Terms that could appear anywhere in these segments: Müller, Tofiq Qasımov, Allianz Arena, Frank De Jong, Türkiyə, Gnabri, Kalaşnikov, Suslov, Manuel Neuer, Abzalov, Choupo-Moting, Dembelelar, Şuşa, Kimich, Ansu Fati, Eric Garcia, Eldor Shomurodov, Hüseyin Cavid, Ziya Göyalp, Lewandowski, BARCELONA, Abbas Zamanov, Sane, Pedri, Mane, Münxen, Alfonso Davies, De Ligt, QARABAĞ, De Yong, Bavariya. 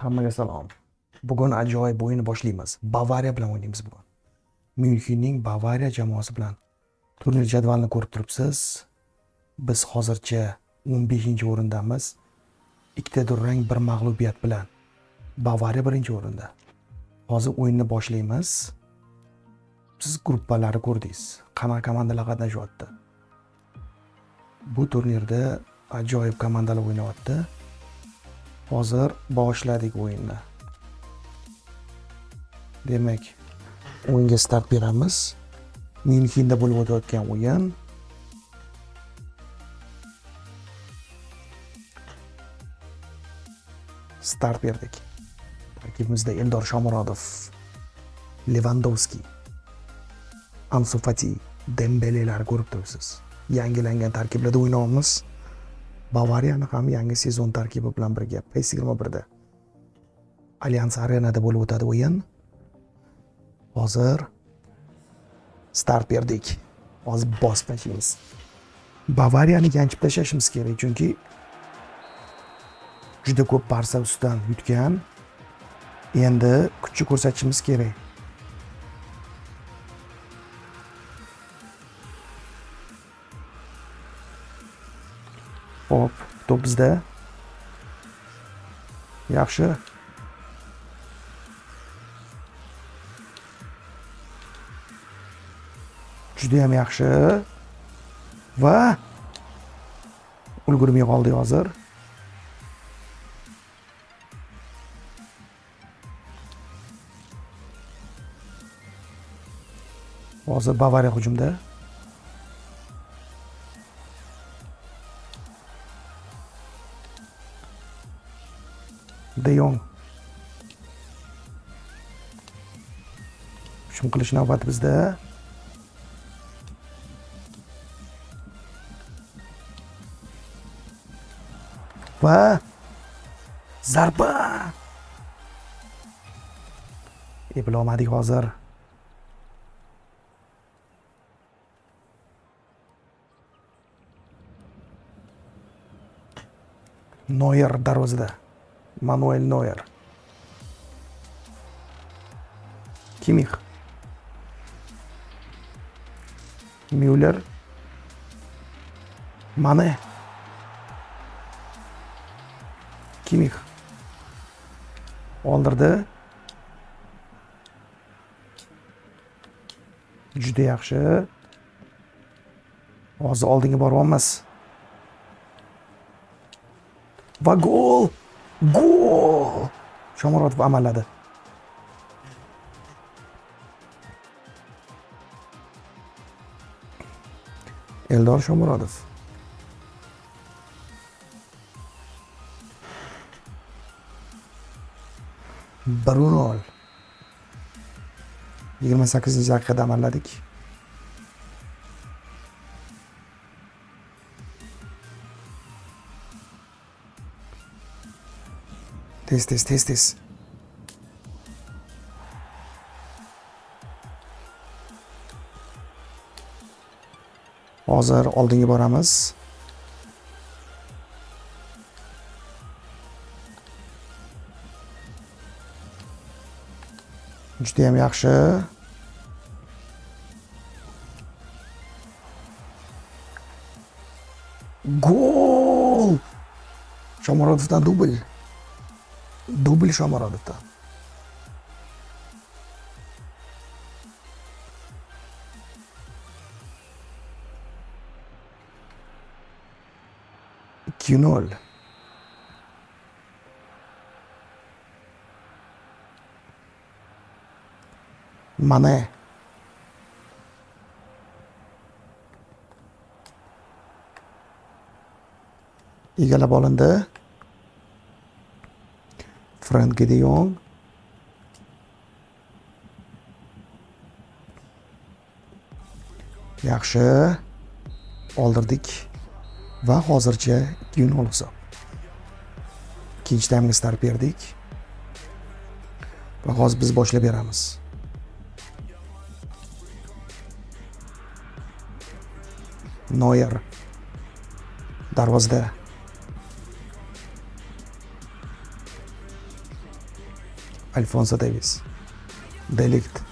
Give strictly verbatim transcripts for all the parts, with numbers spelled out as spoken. Hammaga salom. Bugun ajoyib o'yinni boshlaymiz. Bavariya bilan o'ynaymiz bugun. Münxenning Bavariya jamoasi bilan turnir jadvalini ko'rib turibsiz. Biz hozircha o'n beshinchi o'rindamiz. Ikkita durang, bir mag'lubiyat bilan. Bavariya birinchi o'rinda. Hozir o'yinni boshlaymiz. Siz gruppalarni ko'rdingiz. Qanday komandalar qatnashyapti? Bu turnirda ajoyib komandalar o'ynayapti. Hozir boshladik o'yinni. Demak, o'yinga start beramiz. Münxenda bo'lib o'tayotgan o'yin. Start verdik. Tarkibimizda Eldor Shomurodov, Lewandowski, Ansu Fati, Dembelelar ko'rib turibsiz. Yangilangan tarkiblarda o'ynaymiz. Bavariyani ham yangi sezon tarkibi bilan birga P S yigirma birda Allianz Arenada bo'lib o'tadi o'yin. Hozir start verdik. Hozir bosib tashlaymiz. Bavariyani yanchib tashlashimiz kerak, chunki juda ko'p parsa ustidan yutgan. Endi kuchni ko'rsatishimiz kerak. Hop, to'p bizda. Yaxshi. Juda ham yaxshi. Va ulgurmay qoldi hozir. Hozir Bavariya hujumda. De Yong. Hujum qilish navbati bizda. Va zarba. Eplay olmadik hozir. Neuer darvozada. Manuel Neuer. Kimich. Müller. Mane. Kimich. Oldirdi. Juda yaxshi. Hozir oldinga boryapmiz. Va gol! Gol! Shomurodov amalladi. Eldor Shomurodov. bir nol. yigirma sakkizinchi daqiqada amalladik. Tez, tez, tez, tez. Hozir oldinga boramiz. Juda ham yaxshi. Gol! Shomurodovdan dubl. Dubl Shomurodovda. ikki nol. Mane. Egalab olindi. Frank De Jong. Yaxshi. Oldirdik. Va hozircha ikki nol hisob. Ikkinchi taymga start berdik. Va hozir biz boshlab beramiz. Neuer darvozada. Alfonso Davies. De Ligt.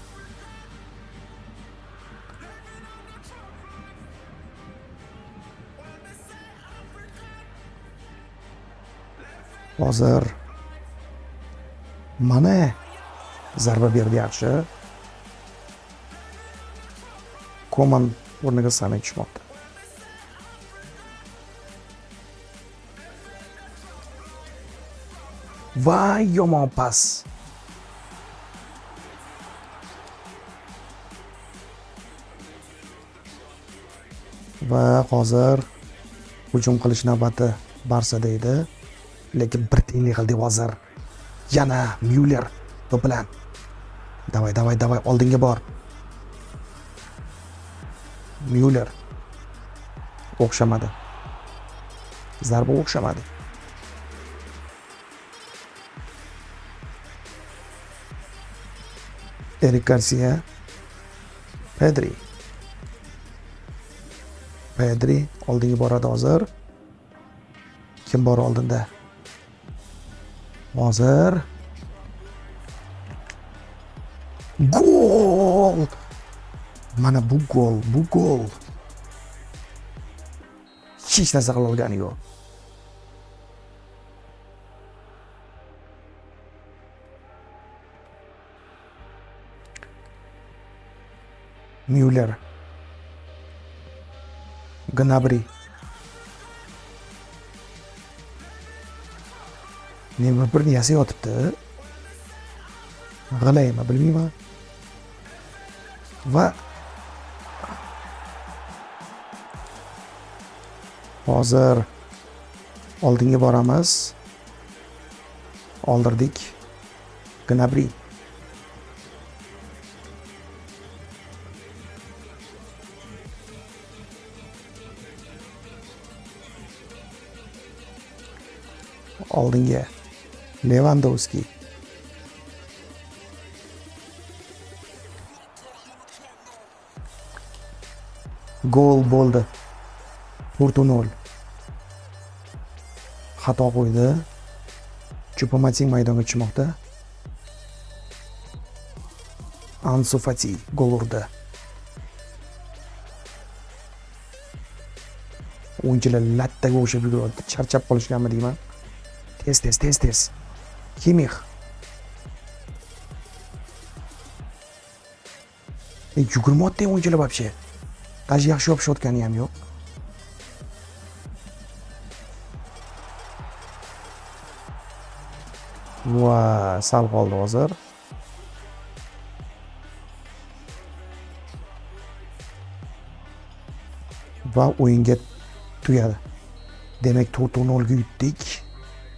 Hozir. Mane. Zarba berdi yaxshi. Koman o'rniga Sane tushmoqda. Va yomon pas. Va hozir hujum qilish navbati Barsada edi. Lekin bir tenglik qildi hozir. Yana Müller to'p bilan. Davay, davay, davay, oldinga bor. Müller o'xshamadi. Zarba o'xshamadi. Eric Garcia. Pedri. Pedri oldinga boradi hozir. Kim bor oldinda? Hozir gol! Mana bu gol, bu gol. Hech narsa qila olgani yo'q. Müller. Gnabri. Nima bir niyasi yotibdi. G'alaymi, bilmayman. Va hozir oldinga boramiz. Oldirdik. Gnabri. Oldinga Lewandowski. Gol bo'ldi. to'rt nol. Xato qo'ydi. Choupo-Moting maydonga tushmoqda. Ansu Fati gol urdi. O'yinchilar lattaga o'xshab yuribdi. Charchab qolishganmi deyman. Tez, tez, tez, tez. Kimich. E, yugurmoqda o'yinchilar vobshe. Даже yaxshi yopishayotgani ham yo'q. Va sal qoldi hozir. Va o'yinga tugadi. Demak to'rt nol ga yutdik.